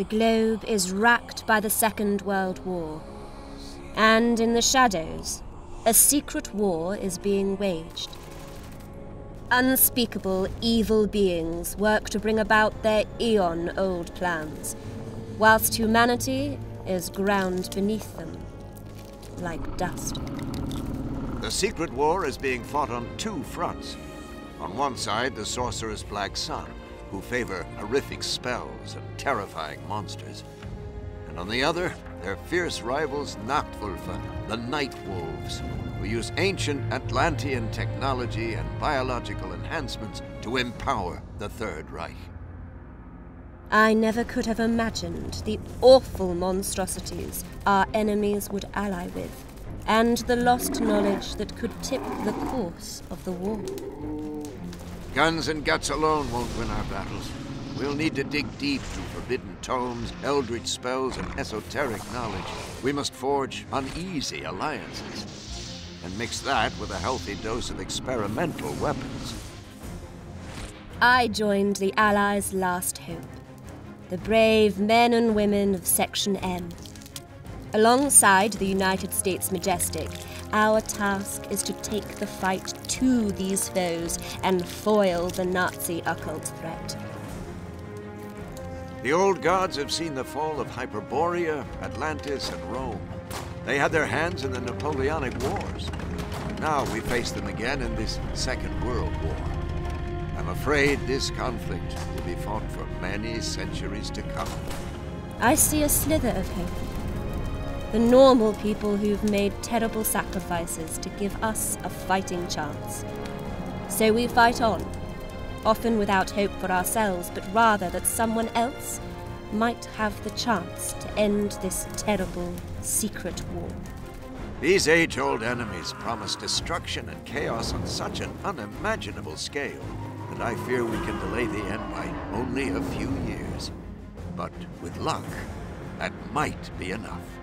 the globe is racked by the Second World War. And in the shadows, a secret war is being waged. Unspeakable evil beings work to bring about their eon-old plans, whilst humanity is ground beneath them, like dust. The secret war is being fought on two fronts. On one side, the sorceress Black Sun, who favor horrific spells and terrifying monsters. And on the other, their fierce rivals Nachtwölfe, the Night Wolves, who use ancient Atlantean technology and biological enhancements to empower the Third Reich. I never could have imagined the awful monstrosities our enemies would ally with, and the lost knowledge that could tip the course of the war. Guns and guts alone won't win our battles. We'll need to dig deep through forbidden tomes, eldritch spells, and esoteric knowledge. We must forge uneasy alliances, and mix that with a healthy dose of experimental weapons. I joined the Allies' last hope, the brave men and women of Section M. Alongside the United States Majestic, our task is to take the fight to these foes and foil the Nazi occult threat. The old gods have seen the fall of Hyperborea, Atlantis, and Rome. They had their hands in the Napoleonic Wars. Now we face them again in this Second World War. I'm afraid this conflict will be fought for many centuries to come. I see a slither of hope. The normal people who've made terrible sacrifices to give us a fighting chance. So we fight on, often without hope for ourselves, but rather that someone else might have the chance to end this terrible secret war. These age-old enemies promise destruction and chaos on such an unimaginable scale that I fear we can delay the end by only a few years. But with luck, that might be enough.